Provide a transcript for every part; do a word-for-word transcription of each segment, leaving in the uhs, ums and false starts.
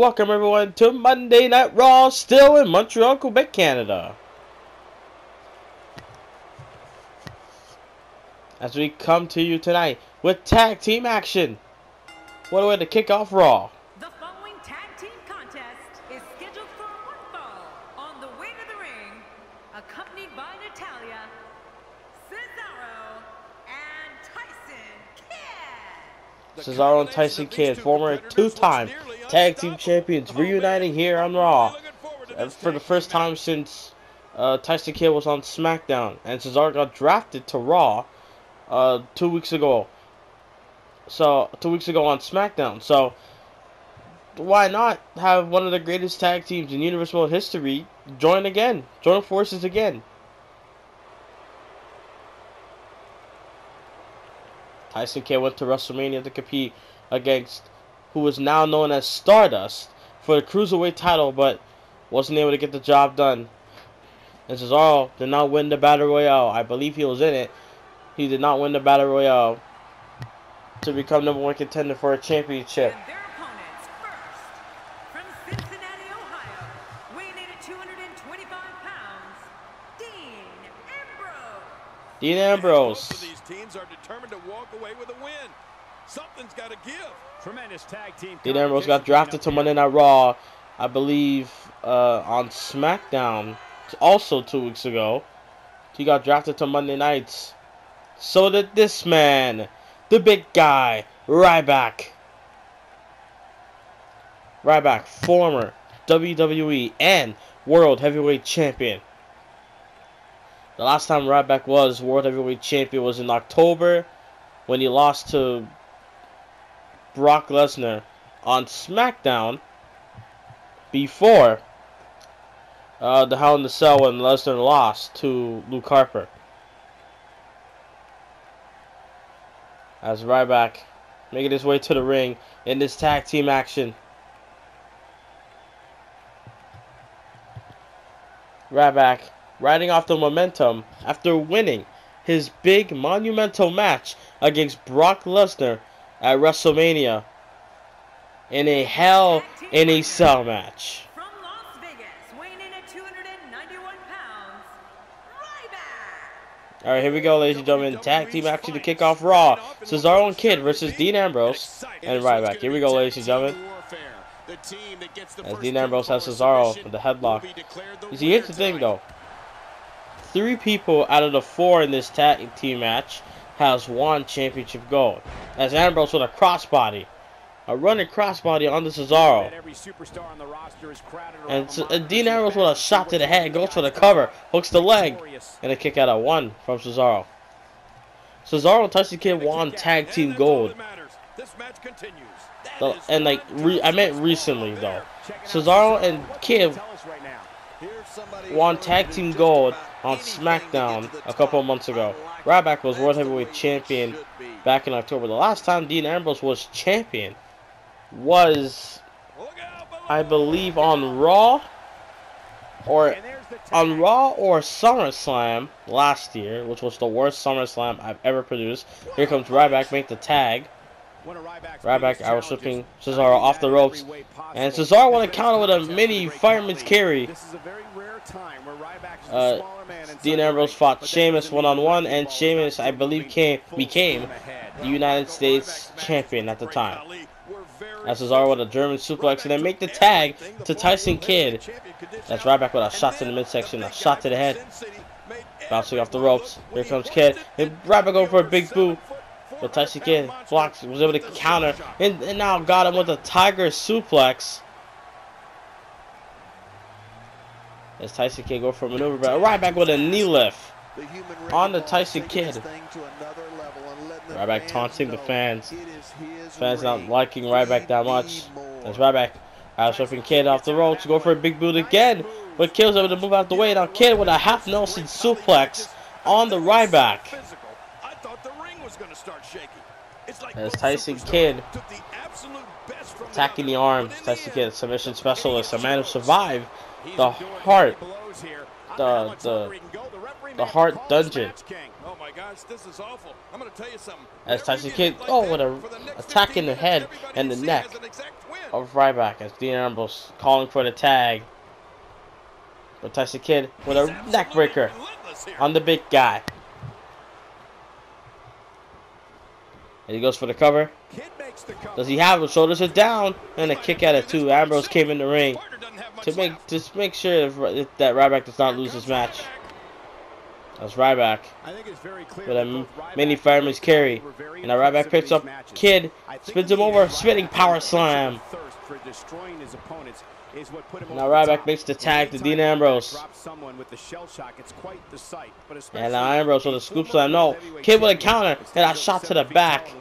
welcome everyone to Monday Night Raw, still in Montreal, Quebec, Canada. As we come to you tonight with tag team action. What a way to kick off Raw. The following tag team contest is scheduled for one fall on the way to the ring, accompanied by Natalya, Cesaro, and Tyson Kidd. Cesaro and Tyson Kidd, former two-time tag team champions, reuniting here on Raw for the first time since uh, Tyson Kidd was on SmackDown and Cesaro got drafted to Raw uh, two weeks ago. So two weeks ago on SmackDown. So why not have one of the greatest tag teams in Universal history join again, join forces again? Tyson Kidd went to WrestleMania to compete against who is now known as Stardust for the Cruiserweight title, but wasn't able to get the job done. And Cesaro did not win the Battle Royale. I believe he was in it. He did not win the Battle Royale to become number one contender for a championship. And their opponents, first, from Cincinnati, Ohio, weighing in at two hundred twenty-five pounds, Dean Ambrose. Dean Ambrose. Both of these teams are determined to walk away with a win. Something's got to give. Tremendous tag team. Dean Ambrose got drafted to Monday Night Raw, I believe, uh, on SmackDown, also two weeks ago. He got drafted to Monday nights. So did this man, the big guy, Ryback. Ryback, former W W E and World Heavyweight Champion. The last time Ryback was World Heavyweight Champion was in October when he lost to Brock Lesnar on SmackDown before uh, the Hell in the Cell when Lesnar lost to Luke Harper. As Ryback making his way to the ring in this tag team action. Ryback riding off the momentum after winning his big monumental match against Brock Lesnar at WrestleMania in a Hell in a Cell match. From Las Vegas, weighing in at two hundred ninety-one pounds, Ryback. All right, here we go, ladies and gentlemen. Tag team action to kick off Raw. Cesaro and Kidd versus Dean Ambrose and Ryback. Here we go, ladies and gentlemen. As Dean Ambrose has Cesaro with the headlock. You see, here's the thing, though. Three people out of the four in this tag team match has won championship gold. As Ambrose with a crossbody, a running crossbody onto Cesaro, and, C and Dean Ambrose with a shot to the head, goes for the cover, hooks the leg, and a kick out of one from Cesaro. Cesaro and Tyson Kidd won tag team gold, and like re I meant recently though, Cesaro and Kidd won tag team gold on SmackDown a couple of months ago. Ryback was World Heavyweight Champion back in October. The last time Dean Ambrose was champion was, I believe, on Raw or on Raw or SummerSlam last year, which was the worst SummerSlam I've ever produced. Here comes Ryback, make the tag. Ryback arrow slipping Cesaro off the ropes, and Cesaro won a counter with a mini fireman's carry. Uh, Dean Ambrose fought Sheamus one-on-one, and Sheamus, I believe, came became the United States champion at the time. As Cesaro with a German suplex, and then make the tag to Tyson Kidd. That's Ryback with a shot to the midsection, a shot to the head, bouncing off the ropes. Here comes Kidd, and Ryback going for a big boot. But Tyson Kidd blocks, was able to counter, and, and now got him with a tiger suplex. As Tyson Kidd go for a maneuver, but Ryback with a knee lift on the Tyson Kidd. Ryback taunting the fans. Fans not liking Ryback that much. As Ryback out surfing Kidd off the ropes, go for a big boot again, but Kidd's able to move out the way. Now Kidd with a half Nelson suplex on the Ryback. As Tyson Kidd attacking the arms, Tyson Kidd, submission specialist, a man who survived the heart, the the the heart dungeon. my gosh, this is awful. I'm going to tell you something. As Tyson Kidd, oh, what a attack in the head and the neck of Ryback as Dean Ambrose calling for the tag. But Tyson Kidd with a neck breaker on the big guy. And he goes for the cover. Does he have his shoulders are down? And a kick out of two. Ambrose came in the ring to make just make sure that, that Ryback does not lose his match. That's Ryback. With a mini fireman's carry. And now Ryback picks up Kidd, spins him over, spinning power slam. Now Ryback makes the tag to Dean Ambrose. And now Ambrose with a scoop slam. No, Kidd with a counter and a shot to the back.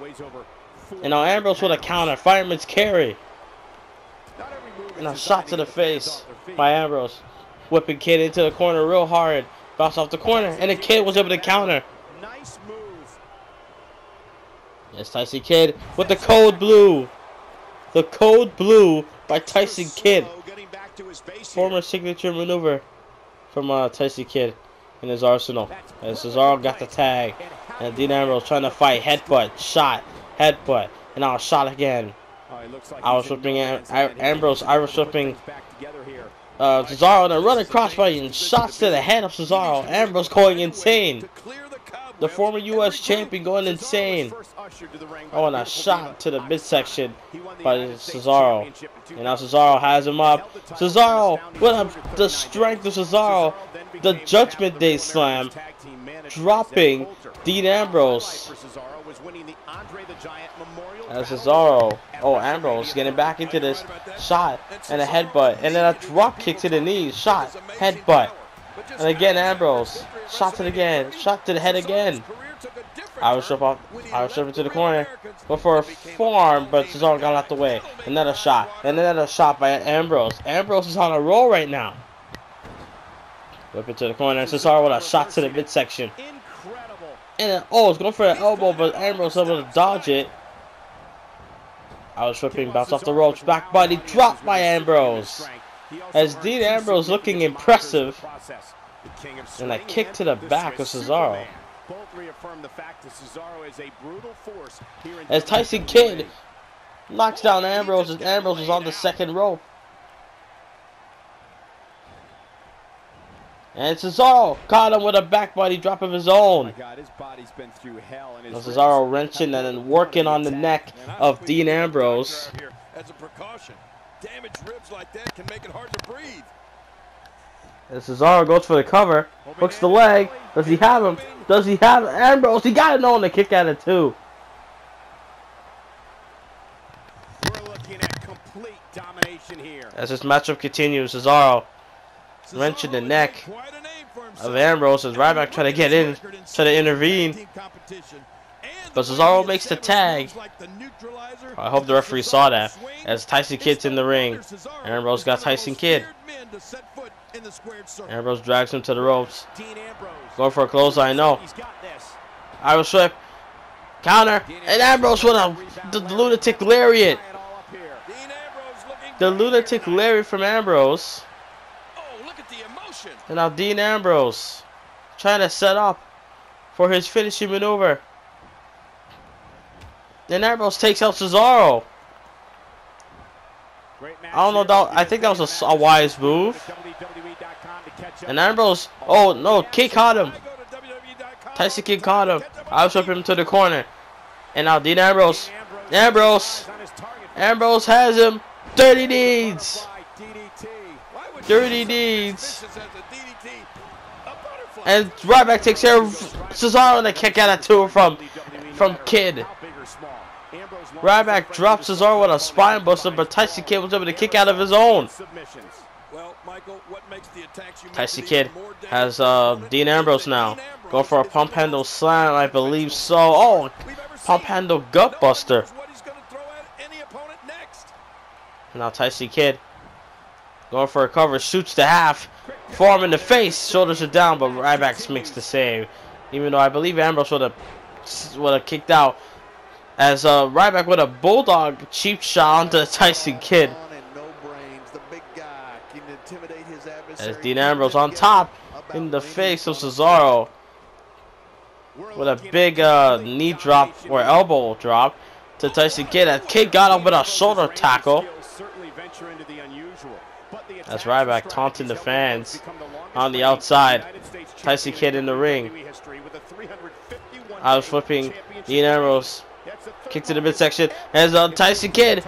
And now Ambrose with a counter, fireman's carry. And a shot to the face by Ambrose. Whipping Kidd into the corner real hard. Bounce off the corner, and the Kid was able to counter. Nice move. Yes, Tyson Kidd with the code blue. The code blue by Tyson Kidd. Former signature maneuver from uh, Tyson Kidd in his arsenal. And Cesaro got the tag. And Dean Ambrose trying to fight. Headbutt, shot, headbutt, and now a shot again. Irish whipping, Ambrose Irish whipping. Uh, Cesaro and a running crossbody and shots to the head of Cesaro. Ambrose going insane. The former U S champion going insane. Oh, and a shot to the midsection by Cesaro. And now Cesaro has him up. Cesaro, with a, the strength of Cesaro, the Judgment Day slam, dropping Dean Ambrose. And Cesaro, oh, Ambrose getting back into this shot and a headbutt, and then a drop kick to the knees, shot, headbutt, and again Ambrose, shot it again, shot to the head again. I was up off, I was up into the corner, but for a forearm, but Cesaro got out the way. Another shot, and another shot by Ambrose. Ambrose is on a roll right now. Whip it to the corner, and Cesaro with a shot to the midsection. And then, oh, it's going for an elbow, but Ambrose able to dodge it. I was whipping, bounce off the ropes, back body dropped by Ambrose. As Dean Ambrose looking impressive, and a kick to the back of Cesaro. As Tyson Kidd knocks down Ambrose, and Ambrose is on the second rope. And Cesaro caught him with a back body drop of his own. Cesaro wrenching and then working on the neck of Dean Ambrose. As a precaution, damaged ribs like that can make it hard to breathe. And Cesaro goes for the cover, hooks the leg. Does he have him? Does he have Ambrose? He got it on the kick out of two. We're looking at complete domination here. As this matchup continues, Cesaro wrenching the neck of Ambrose as Ryback trying to get in, trying to intervene. But Cesaro makes the tag. I hope the referee saw that. As Tyson Kidd's in the ring. Ambrose got Tyson Kidd. Ambrose drags him to the ropes. Going for a clothesline, no. Irish sweep. Counter. And Ambrose with a the lunatic lariat. The lunatic lariat from Ambrose. And now Dean Ambrose trying to set up for his finishing maneuver. Then Ambrose takes out Cesaro. I don't know, that, I think that was a, a wise move. And Ambrose, oh no, Kidd caught him. Tyson Kidd caught him. I was whipping him to the corner. And now Dean Ambrose. Ambrose. Ambrose has him. Dirty deeds. Dirty deeds. And Ryback takes care of Cesaro and a kick out of two from from Kidd. Ryback drops Cesaro with a spine buster, but Tyson Kidd was able to kick out of his own. Tyson Kidd has uh, Dean Ambrose now. Going for a pump handle slam, I believe so. Oh, pump handle gut buster. Now Tyson Kidd going for a cover, shoots the half, forearm in the face, shoulders are down, but Ryback makes the save. Even though I believe Ambrose would have would have kicked out, as uh, Ryback with a bulldog cheap shot onto Tyson Kidd. As Dean Ambrose on top in the face of Cesaro. with a big uh, knee drop or elbow drop to Tyson Kidd. And Kidd got him with a shoulder tackle. That's Ryback taunting the fans on the outside. Tyson Kidd in the ring. Out flipping Dean Ambrose. Kick to the midsection. There's uh, Tyson Kidd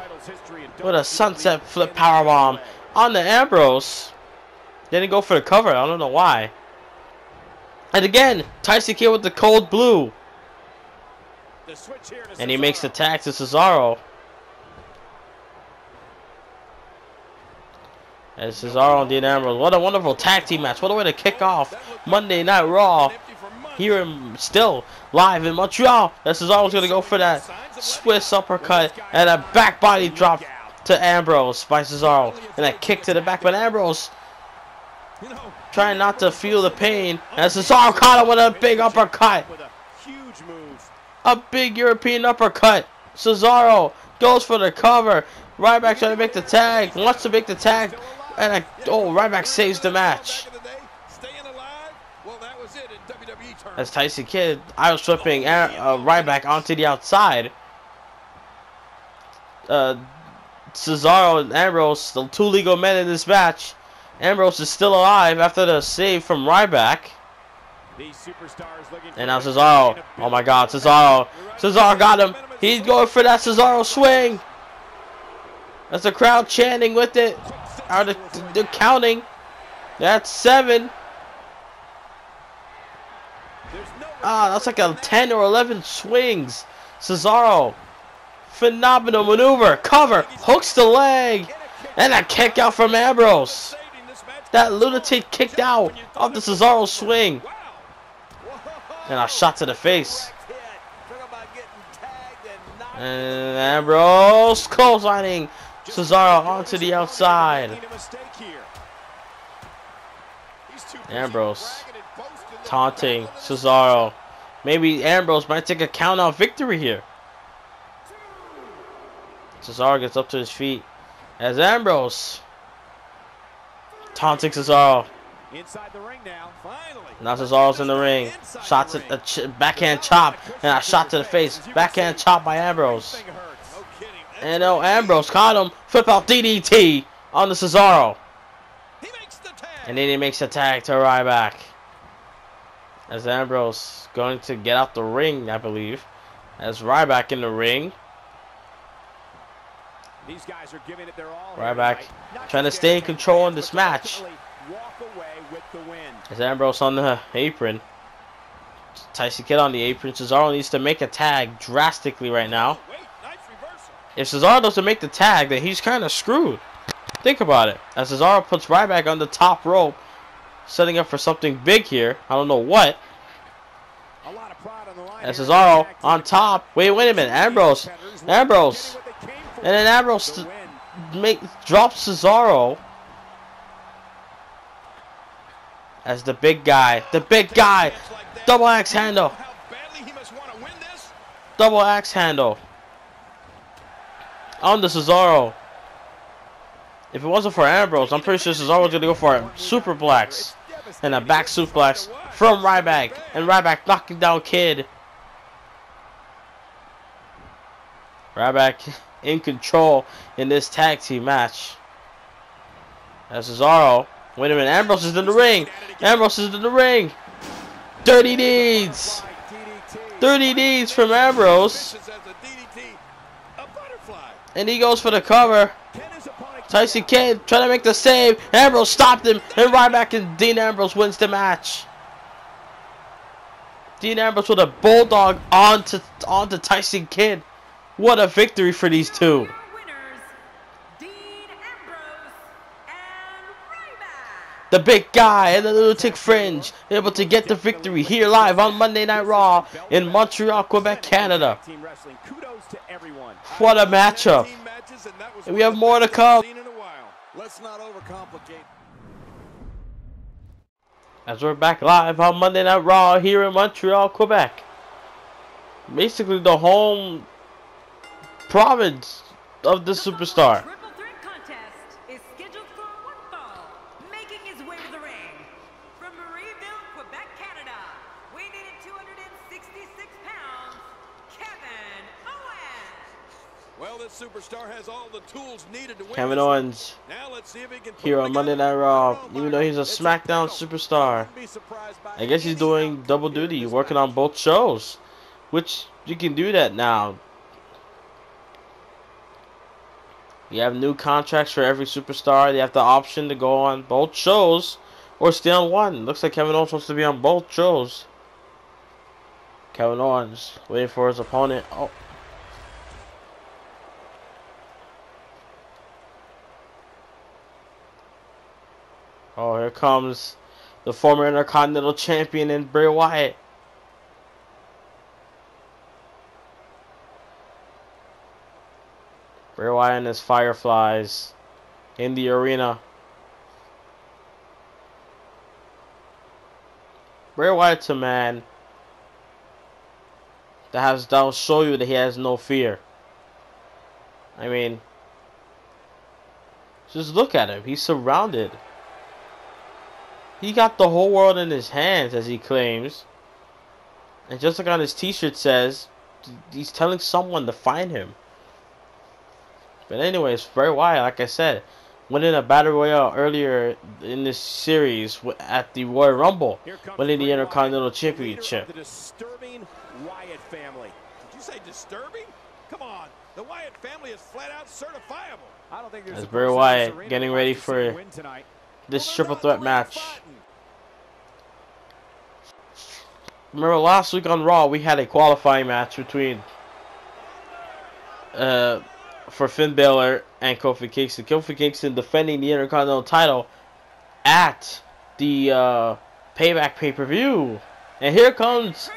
with a sunset flip powerbomb on the Ambrose. Didn't go for the cover. I don't know why. And again, Tyson Kidd with the cold blue. And he makes the tag to Cesaro. And Cesaro and Dean Ambrose. What a wonderful tag team match. What a way to kick off Monday Night Raw. Here and still live in Montreal. And Cesaro's going to go for that Swiss uppercut and a back body drop to Ambrose by Cesaro. And a kick to the back, but Ambrose trying not to feel the pain. And Cesaro caught him with a big uppercut. A big European uppercut. Cesaro goes for the cover. Ryback trying to make the tag. Wants to make the tag. And a, oh, Ryback saves the match. As Tyson Kidd, I was flipping uh, Ryback onto the outside. Uh, Cesaro and Ambrose, the two legal men in this match. Ambrose is still alive after the save from Ryback. And now Cesaro. Oh my god, Cesaro. Cesaro got him. He's going for that Cesaro swing. That's the crowd chanting with it. Are the, they're counting. That's seven. Ah, that's like a ten or eleven swings. Cesaro. Phenomenal maneuver. Cover. Hooks the leg. And a kick out from Ambrose. That lunatic kicked out of the Cesaro swing. And a shot to the face. And Ambrose clotheslining Cesaro onto the outside. Ambrose taunting Cesaro. Maybe Ambrose might take a count-out victory here. Cesaro gets up to his feet as Ambrose taunting Cesaro. Inside the ring now, finally. Now Cesaro's in the ring. Shot to a ch backhand chop and a shot to the face. Backhand chop by Ambrose. And oh, Ambrose caught him. Flip out D D T on the Cesaro. And then he makes the tag to Ryback. As Ambrose going to get out the ring, I believe. As Ryback in the ring. These guys are giving it their all. Ryback trying to stay in control in this match. As Ambrose on the apron. Tyson Kidd on the apron. Cesaro needs to make a tag drastically right now. If Cesaro doesn't make the tag, then he's kind of screwed. Think about it. As Cesaro puts Ryback on the top rope, setting up for something big here. I don't know what. As Cesaro on top. Wait, wait a minute. Ambrose. Ambrose. And then Ambrose make, drops Cesaro. As the big guy, the big guy, double axe handle, double axe handle on the Cesaro. If it wasn't for Ambrose, I'm pretty sure Cesaro's going to go for a superplex and a back suplex from Ryback. And Ryback knocking down Kidd. Ryback in control in this tag team match. As Cesaro. Wait a minute, Ambrose is in the ring. Ambrose is in the ring. Dirty deeds. Dirty deeds from Ambrose. And he goes for the cover. Tyson Kidd trying to make the save. Ambrose stopped him. And Ryback and Dean Ambrose wins the match. Dean Ambrose with a bulldog onto, onto Tyson Kidd. What a victory for these two. The big guy and the lunatic fringe able to get the victory here live on Monday Night Raw in Montreal, Quebec, Canada. What a matchup. And we have more to come. As we're back live on Monday Night Raw here in Montreal, Quebec. Basically the home province of the superstar. superstar has all the tools needed to win. Kevin Owens now let's see if he can here on Monday Night Raw. Even though he's a SmackDown superstar, I guess he's doing double duty, working on both shows, which you can do that now. You have new contracts for every superstar. They have the option to go on both shows or stay on one. Looks like Kevin Owens wants to be on both shows. Kevin Owens waiting for his opponent. Oh. Oh, here comes the former Intercontinental Champion and Bray Wyatt. Bray Wyatt and his Fireflies in the arena. Bray Wyatt's a man that has that'll show you that he has no fear. I mean, just look at him. He's surrounded. He got the whole world in his hands, as he claims. And just like on his t-shirt says, he's telling someone to find him. But anyways, Bray Wyatt, like I said, winning a Battle Royale earlier in this series at the Royal Rumble, winning the Intercontinental Championship. The disturbing Wyatt family. Did you say disturbing? Come on. The Wyatt family is flat out certifiable. I don't think there's as Bray Wyatt getting ready for this triple threat match. Remember last week on Raw we had a qualifying match between uh, for Finn Balor and Kofi Kingston. Kofi Kingston defending the Intercontinental title at the uh, Payback pay-per-view. And here comes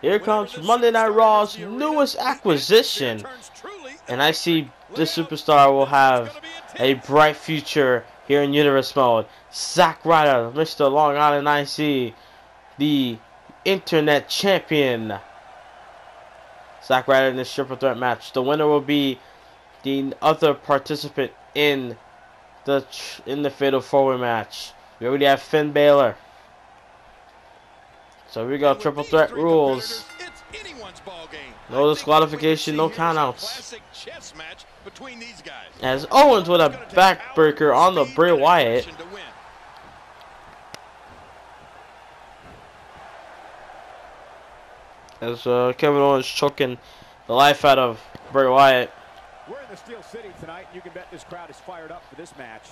Here comes Monday Night Raw's newest acquisition. And I see this superstar will have a bright future here in Universe Mode. Zack Ryder, Mister Long Island I C, the Internet Champion. Zack Ryder in this triple threat match. The winner will be the other participant in the in the Fatal Four-Way match. We already have Finn Balor. So we got triple threat rules. No disqualification, no countouts. As Owens with a backbreaker on the Bray Wyatt. As uh, Kevin Owens choking the life out of Bray Wyatt. We're in the Steel City tonight. You can bet this crowd is fired up for this match.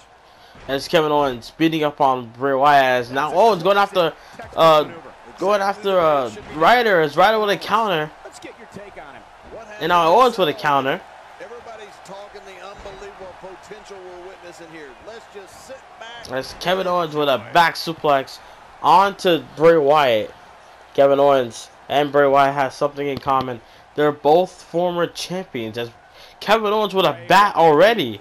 As Kevin Owens beating up on Bray Wyatt. As now Owens going after. Uh, Going after uh, Ryder, is Ryder with a counter. Let's get your take on him. And now Owens with a counter. Everybody's talking the unbelievable potential we're witnessing here. Let's just sit back. That's Kevin Owens with a back suplex onto Bray Wyatt. Kevin Owens and Bray Wyatt have something in common. They're both former champions. As Kevin Owens with a bat already.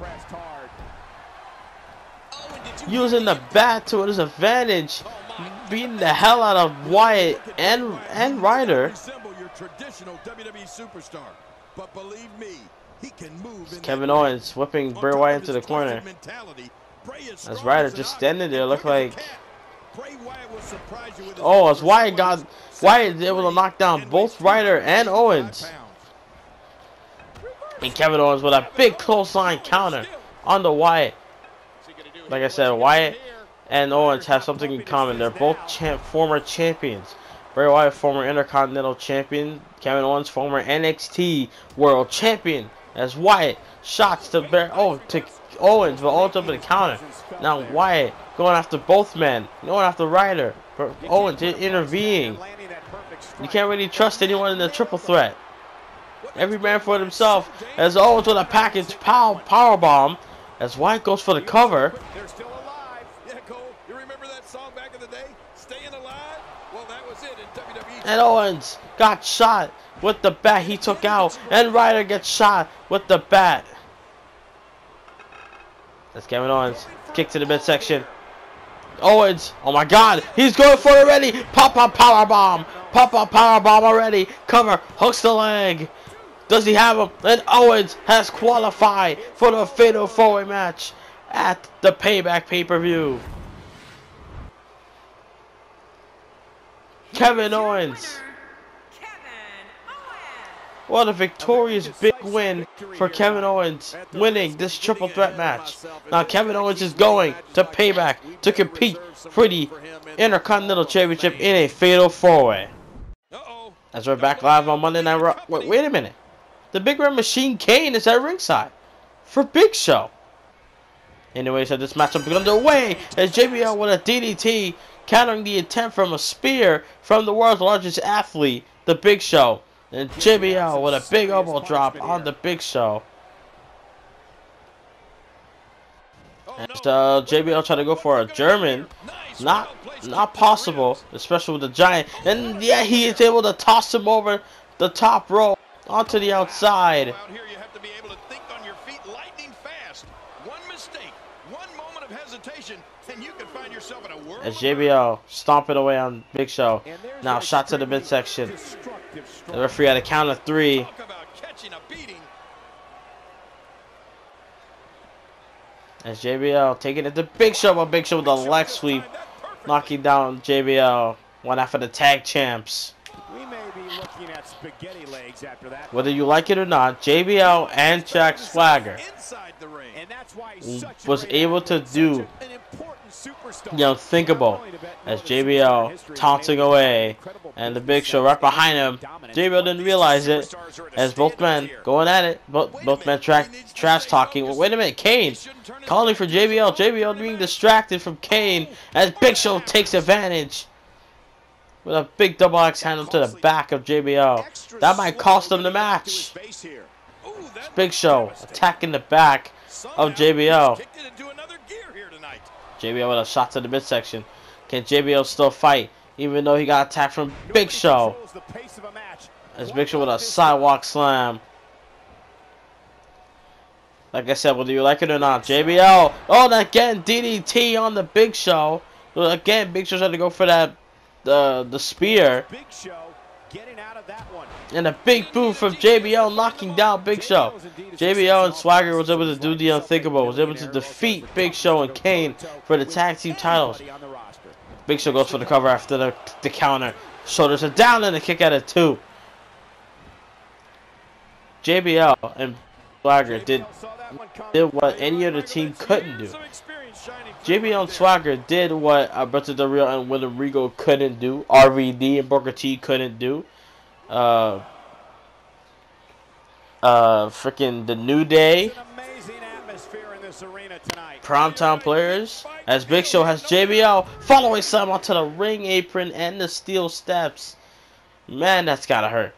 Using the bat to his advantage. Beating the hell out of Wyatt and and Ryder. Kevin Owens whipping Bray Wyatt into the corner. As Ryder just standing there, look like. Oh, as Wyatt got Wyatt was able to knock down both Ryder and Owens. And Kevin Owens with a big clothesline counter on the Wyatt. Like I said, Wyatt and Owens have something in common. They're both champ former champions. Bray Wyatt, former Intercontinental Champion. Kevin Owens, former N X T World Champion. As Wyatt shots to Bear oh to Owens, but Owens up in the counter. Now Wyatt going after both men, going after Ryder. Owens intervening. You can't really trust anyone in the triple threat. Every man for himself. As Owens with a package pow power bomb. As Wyatt goes for the cover. And Owens got shot with the bat he took out. And Ryder gets shot with the bat. That's Kevin Owens. Kick to the midsection. Owens. Oh my god. He's going for it already. Pop up powerbomb. Pop up powerbomb already. Cover. Hooks the leg. Does he have him? And Owens has qualified for the Fatal four-way match at the Payback pay-per-view. Kevin Owens. What a victorious big win for Kevin Owens, winning this triple threat match. Now Kevin Owens is going to Payback to compete for the Intercontinental Championship in a fatal four-way. As we're back live on Monday Night Raw. Wait, wait a minute. The Big Red Machine Kane is at ringside for Big Show. Anyway, so this matchup is underway as J B L with a D D T, countering the attempt from a spear from the world's largest athlete, the Big Show. And J B L with a big elbow drop on the Big Show. And uh, J B L trying to go for a German. Not not possible, especially with the Giant. And yeah, he is able to toss him over the top rope onto the outside. As J B L stomping away on Big Show. Now shot to the midsection. The referee at a count of three. As J B L taking it to Big Show, but Big Show with a leg sweep, knocking down J B L. One after the tag champs. Whether you like it or not, J B L and Jack Swagger was able to do you know, thinkable as J B L taunting away and the Big Show right behind him. J B L didn't realize it as both men going at it, both, both men tra trash talking. Well, wait a minute, Kane calling for J B L. J B L being distracted from Kane as Big Show takes advantage with a big double axe handle to the back of J B L. That might cost him the match. It's Big Show attacking the back of J B L. J B L with a shot to the midsection. Can J B L still fight, even though he got attacked from Big Show? As Big Show with a sidewalk slam. Like I said, whether you like it or not, J B L. Oh, and again, D D T on the Big Show. Again, Big Show trying to go for that the the spear. And a big boot from J B L knocking down Big Show. J B L and Swagger was able to do the unthinkable. Was able to defeat Big Show and Kane for the tag team titles. Big Show goes for the cover after the, the counter. Shoulders are down and a kick out of two. J B L and Swagger did, did what any other team couldn't do. J B L and Swagger did what Alberto Del Rio and William Regal couldn't do. R V D and Booker T couldn't do. Uh, uh, freaking the New Day, Primetime Players, as Big Show has J B L following slam onto the ring apron and the steel steps. Man, that's gotta hurt.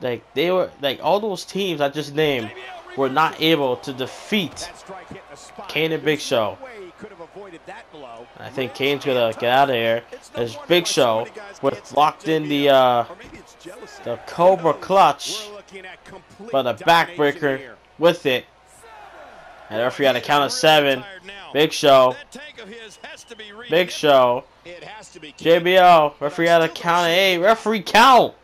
Like they were, like all those teams I just named were not able to defeat Kane and Big Show. I think Kane's gonna get out of here. As Big Show with locked in the uh, the Cobra Clutch, but a backbreaker with it. And referee on a count of seven. Big Show, Big Show, J B L. Referee on a count of eight. Referee count.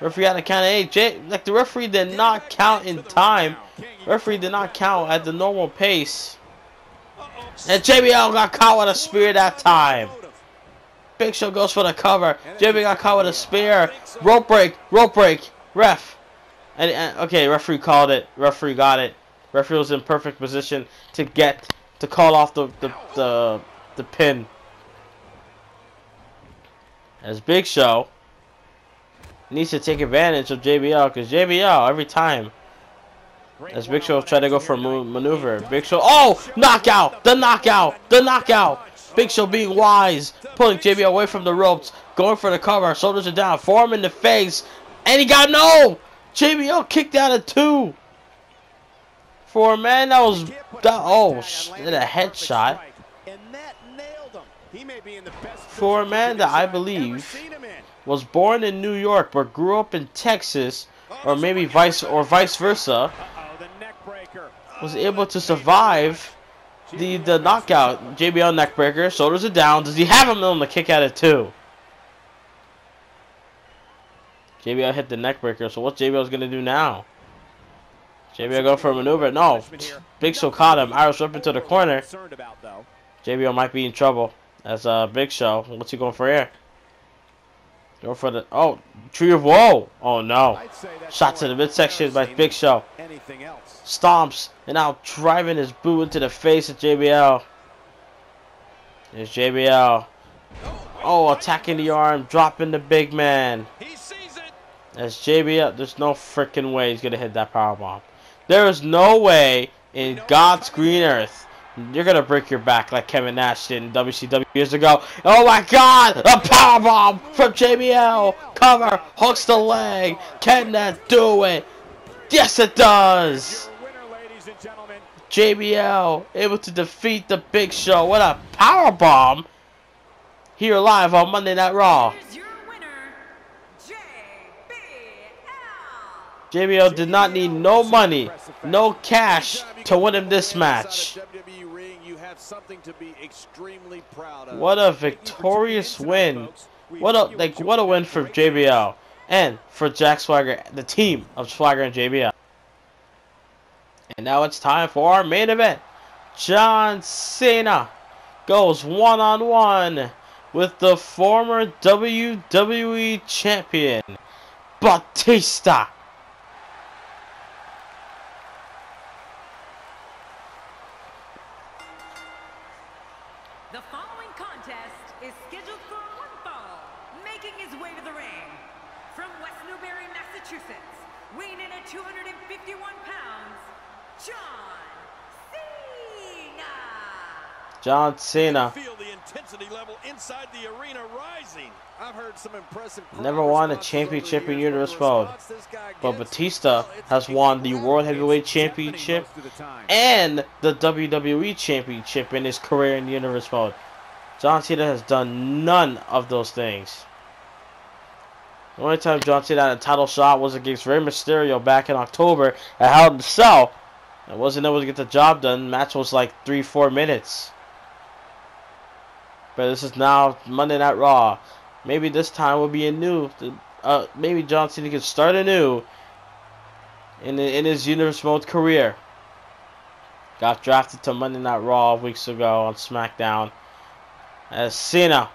Referee on a count of eight. J like the referee did not count in time. Referee did not count at the normal pace. And J B L got caught with a spear that time. Big Show goes for the cover. J B L got caught with a spear. Rope break. Rope break. Ref. And, and okay, referee called it. Referee got it. Referee was in perfect position to get to call off the the the, the pin. As Big Show needs to take advantage of J B L because J B L every time. As Big Show tried to go for a maneuver. Big Show. Oh! Knockout! The knockout! The knockout! Big Show being wise. Pulling J B L away from the ropes. Going for the cover. Shoulders are down. Forearm in the face. And he got no! J B L kicked out of two. For a man that was... That, oh, shit. A headshot. For a man that I believe was born in New York but grew up in Texas. Or maybe vice or vice versa. Was able to survive the the knockout. J B L neckbreaker, shoulders are down. Does he have him on the kick out of two? J B L hit the neckbreaker. So what J B L is gonna do now? J B L go for a maneuver. No, Big Show caught him. Irish whip into the corner. J B L might be in trouble as a uh, Big Show. What's he going for here? Go for the, oh, tree of woe. Oh no. Shot to the midsection by Big Show. Stomps, and now driving his boot into the face of J B L. There's J B L. Oh, attacking the arm, dropping the big man. That's J B L. There's no freaking way he's going to hit that powerbomb. There is no way in God's green earth you're going to break your back like Kevin Nash did in W C W years ago. Oh my God! A powerbomb from J B L! Cover! Hooks the leg! Can that do it? Yes it does! J B L able to defeat the Big Show. What a powerbomb! Here live on Monday Night Raw. J B L did not need no money, no cash to win him this match. What a victorious win. What a like what a win for J B L and for Jack Swagger, the team of Swagger and J B L. And now it's time for our main event. John Cena goes one-on-one with the former W W E champion, Batista. John Cena never won a championship in Universe Mode, but Batista has won the World Heavyweight Championship and the W W E Championship in his career in Universe Mode. John Cena has done none of those things. The only time John Cena had a title shot was against Rey Mysterio back in October at Hell in a Cell. I wasn't able to get the job done. The match was like three, four minutes. But this is now Monday Night Raw. Maybe this time will be a new. Uh, maybe John Cena can start anew in in his Universe Mode career. Got drafted to Monday Night Raw weeks ago on SmackDown as Cena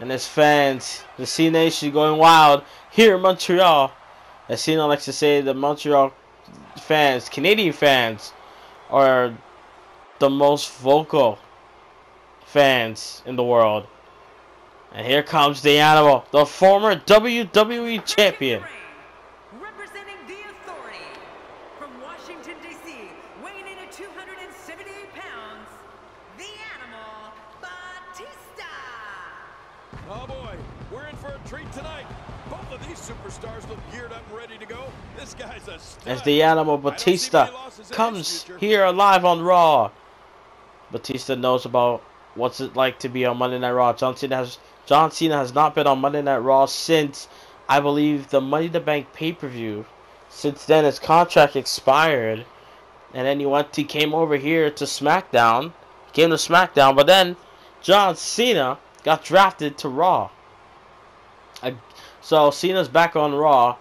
and his fans, the C Nation, going wild here in Montreal. As Cena likes to say, the Montreal fans, Canadian fans, are the most vocal fans in the world. And here comes the Animal, the former W W E champion. Representing the Authority from Washington, D C, weighing in at two hundred seventy-eight pounds, the Animal, Batista. Oh boy, we're in for a treat tonight. Both of these superstars look geared up and ready to go. This guy's a stud. As the Animal Batista comes here live on Raw. Batista knows about what's it like to be on Monday Night Raw. John Cena has John Cena has not been on Monday Night Raw since, I believe, the Money in the Bank pay-per-view. Since then, his contract expired, and then he went. He came over here to SmackDown. He came to SmackDown, but then John Cena got drafted to Raw. A So Cena's back on Raw,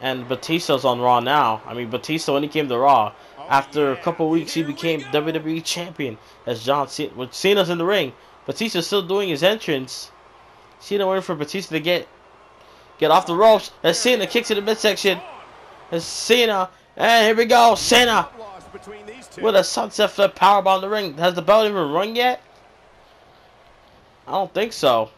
and Batista's on Raw now. I mean, Batista, when he came to Raw, after a couple weeks, he became W W E champion as John Cena. With Cena's in the ring, Batista's still doing his entrance. Cena waiting for Batista to get get off the ropes, and Cena kicks in the midsection. And Cena, and here we go, Cena with a sunset flip powerbomb in the ring. Has the bell even rung yet? I don't think so.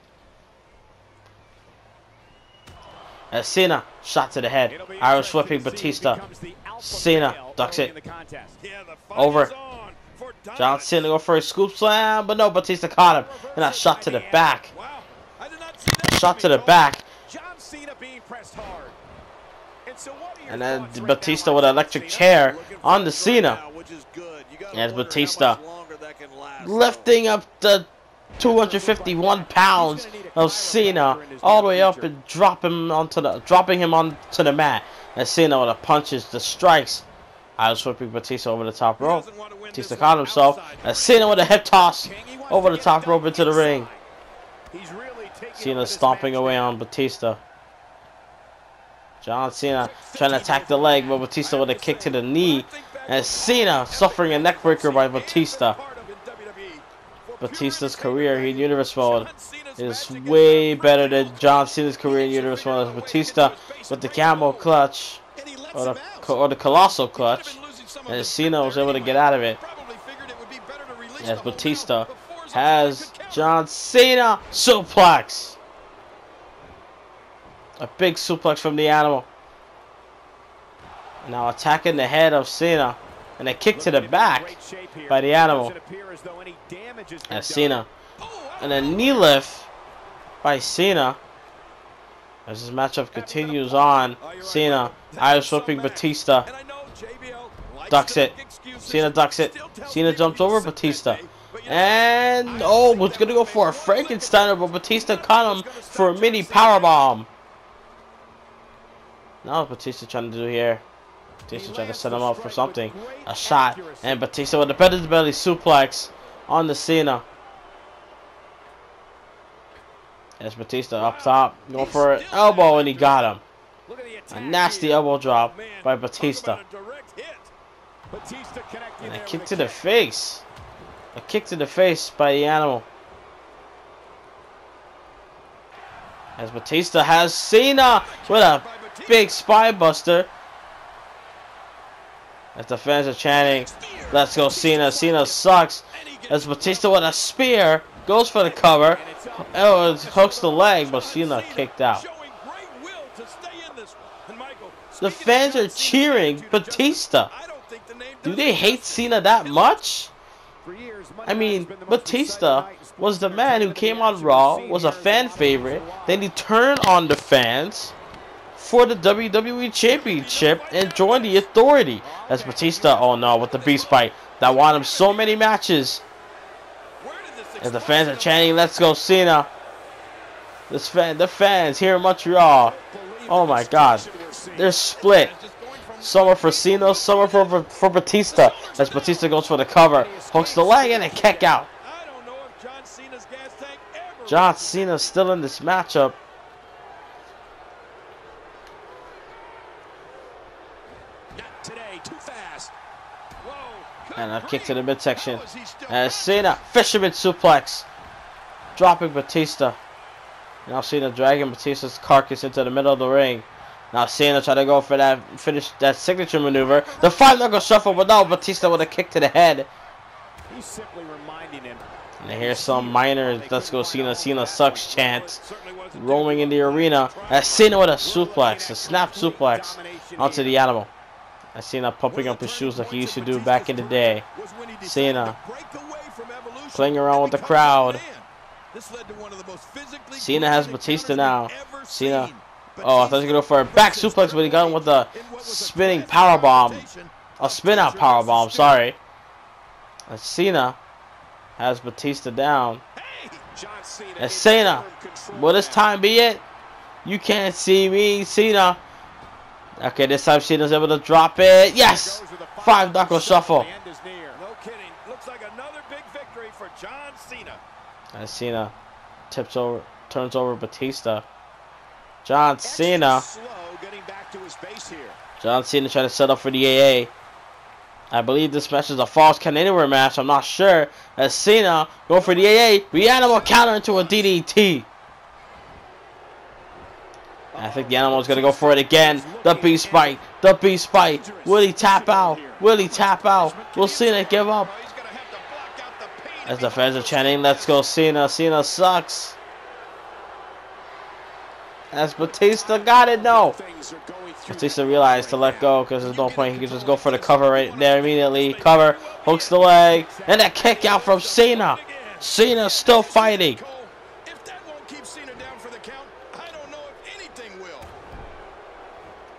As Cena, shot to the head, Irish whipping Batista. Cena ducks it. Over. John Cena go for a scoop slam, but no, Batista caught him. And a shot to the back. Shot to the back. And then Batista with an electric chair on the Cena. As Batista lifting up the two hundred fifty-one pounds of Cena all the way up and drop him onto the dropping him onto the mat. And Cena with the punches, the strikes. I was whipping Batista over the top rope. Batista caught himself. And Cena with a head toss over the top rope into the ring. Cena stomping away on Batista. John Cena trying to attack the leg, but Batista with a kick to the knee. And Cena suffering a neckbreaker by Batista. Batista's career in Universe Mode is way better than John Cena's career in Universe Mode. As Batista with the camel clutch, or the, or the colossal clutch, and Cena was able to get out of it. As Batista has John Cena suplex. A big suplex from the Animal. Now attacking the head of Cena. And a kick to the back by the Animal. As Cena. And a knee lift by Cena. As this matchup continues on. Cena Irish whipping Batista. Ducks it. Cena ducks it. Cena jumps over Batista. And oh, was gonna go for a Frankensteiner, but Batista caught him for a mini powerbomb. Now what Batista trying to do here. Batista trying to set him up for something. A shot. And Batista with a belly to belly suplex on the Cena. As Batista up top. Going for an elbow and he got him. A nasty elbow drop by Batista. And a kick to the face. A kick to the face by the Animal. As Batista has Cena with a big spine buster. As the fans are chanting, let's go Cena, Cena sucks. As Batista with a spear, goes for the cover. Oh, hooks the leg, but Cena kicked out. The fans are cheering Batista. Do they hate Cena that much? I mean, Batista was the man who came on Raw, was a fan favorite, then he turned on the fans for the W W E Championship and joined the Authority. That's Batista, oh no, with the Beast Bite that won him so many matches. As the fans are chanting, let's go Cena. This fan, the fans here in Montreal, oh my god, they're split. Some are for Cena, some are for, for, for Batista. As Batista goes for the cover, hooks the leg and a kick out. John Cena's still in this matchup. And a kick to the midsection. As Cena, fisherman suplex, dropping Batista. Now Cena dragging Batista's carcass into the middle of the ring. Now Cena trying to go for that finish, that signature maneuver, the five knuckle shuffle, but now Batista with a kick to the head. He's simply reminding him. And here's some minor "Let's go Cena, Cena sucks" chant roaming in the arena. As Cena with a suplex, a snap suplex onto the Animal. As Cena pumping up his shoes like he used to do back in the day. Cena playing around with the crowd. Cena has Batista now. Cena. Oh, I thought he was going to go for a back suplex, but he got him with a spinning powerbomb. A spin-out powerbomb, sorry. And Cena has Batista down. And Cena, will this time be it? You can't see me, Cena. Okay, this time Cena's able to drop it. Yes! Five knuckle shuffle. And Cena tips over, turns over Batista. John Cena. John Cena trying to set up for the A A. I believe this match is a Falls Count Anywhere match. I'm not sure. As Cena go for the A A. The Animal counter into a D D T. And I think the Animal is going to go for it again. The Beast Bite. The Beast Bite. Will he tap out? Will he tap out? Will Cena give up? As the fans are chanting, let's go Cena. Cena sucks. As Batista got it, no. Batista realized to let go because there's no point. He can just go for the cover right there immediately. Cover, hooks the leg, and a kick out from Cena. Cena's still fighting.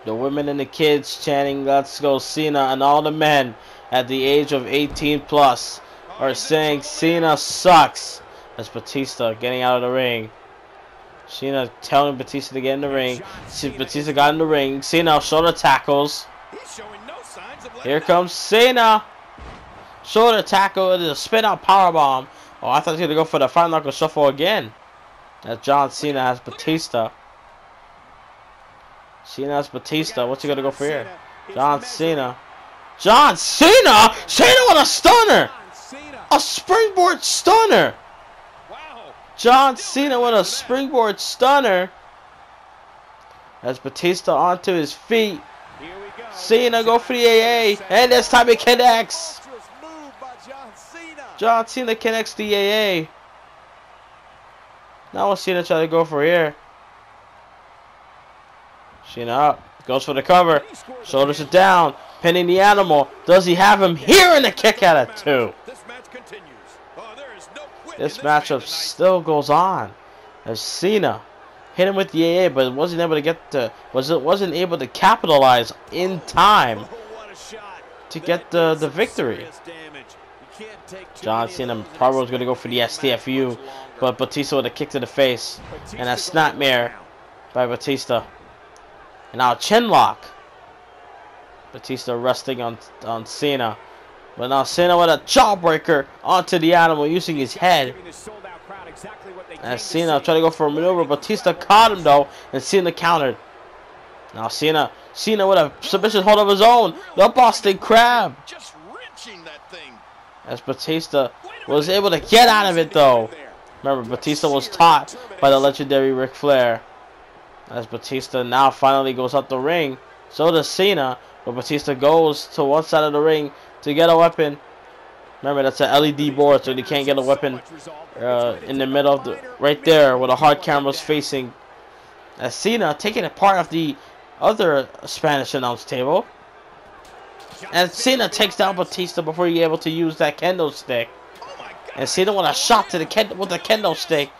The women and the kids chanting, let's go Cena, and all the men at the age of eighteen plus are saying Cena sucks. As Batista getting out of the ring. Cena telling Batista to get in the ring. Batista got in the ring. Cena shoulder tackles. Here comes Cena. Shoulder tackle and a spin out powerbomb. Oh, I thought he was going to go for the five knuckle shuffle again. That's John Cena has Batista. Cena has Batista. What's he going to go for here? John Cena. John Cena? Cena with a stunner! A springboard stunner! Wow. John Cena with a springboard stunner. As Batista onto his feet. Here we go. Cena go for the A A. And this time it connects. John Cena connects the A A. Now we'll Cena try to go for here. Cena up. Goes for the cover. Shoulders it down. Pinning the animal. Does he have him here in the kick out at two? This matchup still goes on. As Cena hit him with the A A, but wasn't able to get the was it wasn't able to capitalize in time to get the the victory. John Cena probably was going to go for the S T F U, but Batista with a kick to the face and a snapmare by Batista. And now chin lock. Batista resting on on Cena, but now Cena with a jawbreaker onto the animal using his head. And Cena tried to go for a maneuver. Batista caught him though, and Cena countered. Now Cena, Cena with a submission hold of his own, the Boston Crab. As Batista was able to get out of it though. Remember, Batista was taught by the legendary Ric Flair. As Batista now finally goes up the ring, so does Cena. But Batista goes to one side of the ring to get a weapon. Remember, that's an L E D board, so they can't get a weapon uh, in the middle of the right there where the hard camera's facing. As Cena taking a part of the other Spanish announce table. And Cena takes down Batista before he's able to use that kendo stick. And Cena with a shot to the kendo, with the kendo stick.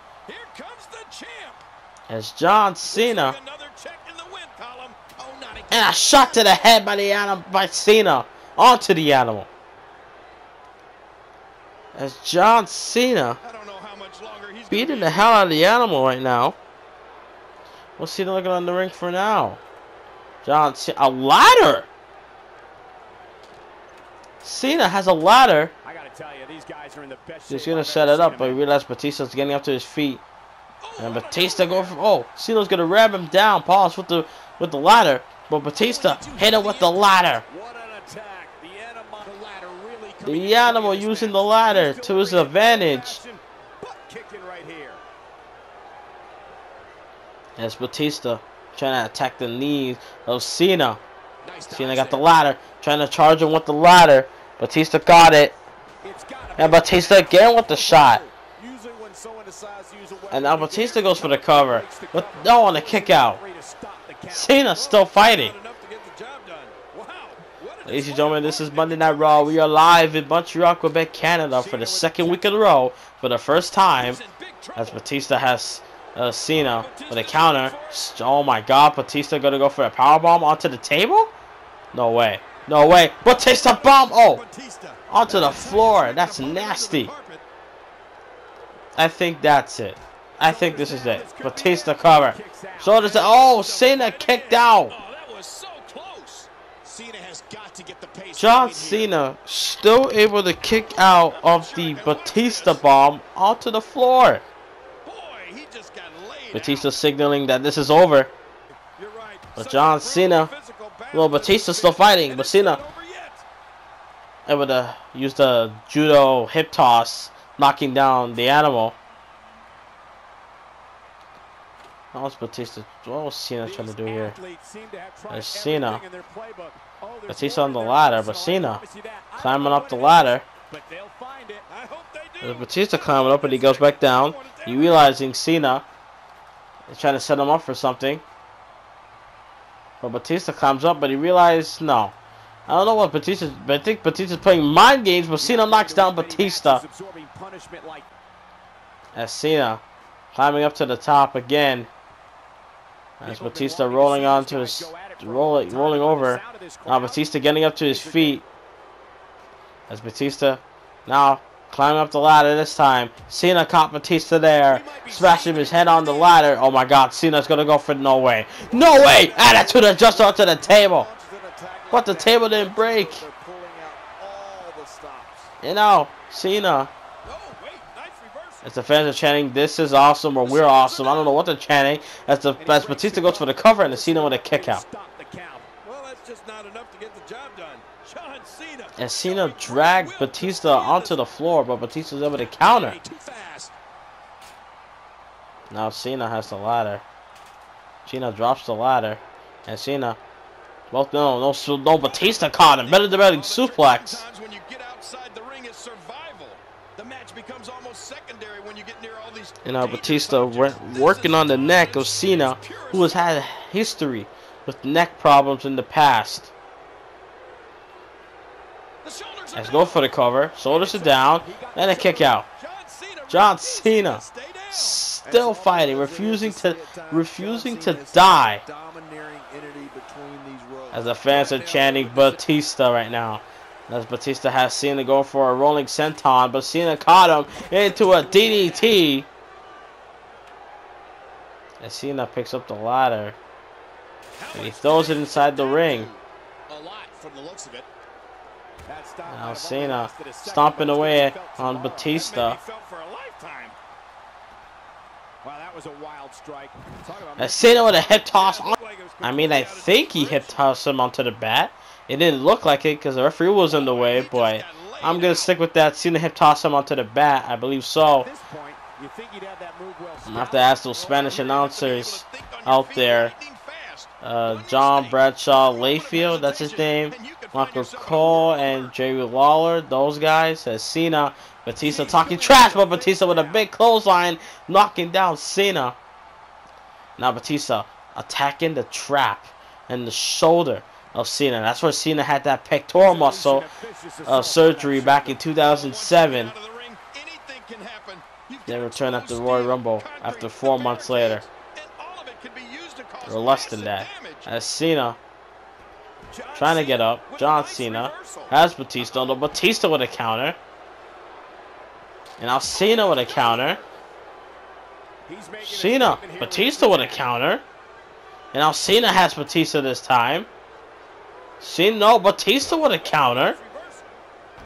As John Cena, and a shot to the head by the animal, by Cena onto the animal. As John Cena beating the hell out of the animal right now. We'll see Cena looking on the ring for now. John Cena, a ladder. Cena has a ladder. I gotta tell you, these guys are in the best. He's gonna set it up, but he realized Batista's getting up to his feet, and Batista going for. Oh, Cena's gonna ram him down. Pause with the with the ladder, but Batista hit him with the ladder. What an attack! The animal, the ladder really the animal using the ladder to his advantage. Right here. As Batista trying to attack the knees of Cena. Nice Cena got the ladder, trying to charge him with the ladder. Batista got it, and Batista again with the shot. And now Batista goes for the cover, but no on the kick out. Cena's still fighting. Ladies and gentlemen, this is Monday Night Raw. We are live in Montreal, Quebec, Canada for the second week in a row for the first time. As Batista has uh, Cena with a counter. Oh my God, Batista going to go for a powerbomb onto the table? No way. No way. Batista bomb! Oh! Onto the floor. That's nasty. I think that's it. I think this is it. Batista cover. Shoulders. Oh, Cena kicked out. John Cena still able to kick out of the Batista bomb onto the floor. Batista signaling that this is over. But John Cena, well, Batista still fighting. But Cena able to use the judo hip toss, knocking down the animal. What's Batista? What was Cena trying to do here? There's Cena. Batista on the ladder, but Cena climbing up the ladder. There's Batista climbing up and he goes back down. He realizing Cena is trying to set him up for something. But Batista climbs up, but he realized no. I don't know what Batista, but I think Batista's playing mind games, but Cena knocks down Batista. As Cena climbing up to the top again. As Batista rolling onto his rolling rolling over. Now Batista getting up to his feet. As Batista now climbing up the ladder this time. Cena caught Batista there. Smashing his head on the ladder. Oh my God, Cena's gonna go for no way. No way! Attitude adjust onto the table. But the table didn't break. You know, Cena. As the fans are chanting, "This is awesome," or "We're awesome." I don't know what they're chanting. As the as Batista goes for the cover and Cena with a kick out. Well, that's just not enough to get the job done. John Cena And Cena dragged Batista onto the floor, but Batista was able to counter. Now Cena has the ladder. Cena drops the ladder. And Cena... Well, no, no, no, Batista caught him. Better than better suplex. When you get outside the ring, it's survival. The match becomes almost secondary when you get near all these... You know, Batista working on the neck of Cena, who has had a history with neck problems in the past. Let's go for the cover. Shoulders are down. And a kick out. John Cena still fighting, refusing to refusing to die. As the fans are chanting Batista right now. As Batista has Cena go for a rolling senton, but Cena caught him into a D D T. And Cena picks up the ladder. And he throws it inside the ring. Now Cena stomping away on Batista. Wow, that was a wild strike. And Cena with a hip toss. On I mean, I think he hip tossed him onto the bat. It didn't look like it because the referee was in the way, but I'm going to stick with that. Cena hip tossed him onto the bat. I believe so. I'm going to have to ask those Spanish announcers out there. Uh, John Bradshaw Layfield, that's his name. Michael Cole and Jerry Lawler, those guys. As Cena, Batista talking trash, but Batista with a big clothesline, knocking down Cena. Now Batista attacking the trap and the shoulder of Cena. That's where Cena had that pectoral muscle uh, surgery back in two thousand seven. They returned at the Royal Rumble after four months later. Or less than that. As Cena trying to get up. John Cena has Batista. Although Batista with a counter. And now Cena with a counter. Cena. Batista with a counter. And now Cena has Batista this time. Cena. No. Batista with a counter.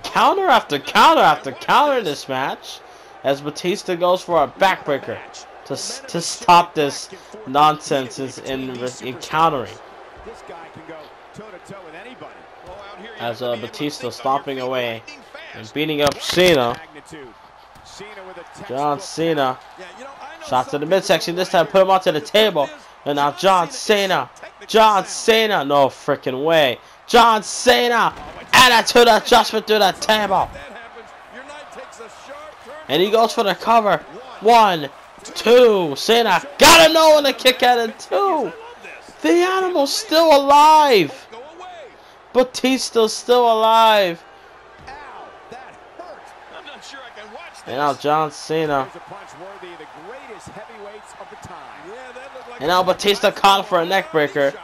Counter after counter after counter in this match. As Batista goes for a backbreaker. To, to stop this nonsense is in encountering. As uh, Batista stomping away and beating up Cena. John Cena shot to the midsection. This time put him onto the table. And now John Cena. John Cena. No freaking way. John Cena. Attitude adjustment through the table. And he goes for the cover. One. Two. Cena got him, no, and a kick out of two. The animal's still alive. Batista's still alive. And now John Cena. And now Batista caught for a neck breaker.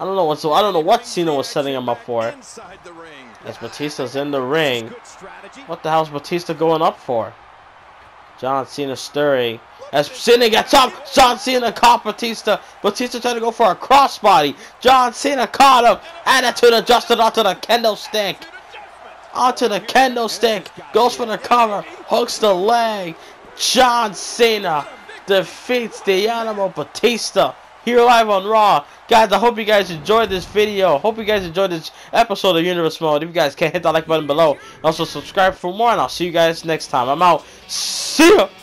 I don't know what so I don't know what Cena was setting him up for. As Batista's in the ring. What the hell's Batista going up for? John Cena stirring. As Cena gets up, John Cena caught Batista. Batista trying to go for a crossbody. John Cena caught him. Attitude adjusted onto the kendo stick. Onto the kendo stick. Goes for the cover. Hooks the leg. John Cena defeats the animal Batista. Here live on Raw. Guys, I hope you guys enjoyed this video. Hope you guys enjoyed this episode of Universe Mode. If you guys can, hit that like button below. Also, subscribe for more, and I'll see you guys next time. I'm out. See ya!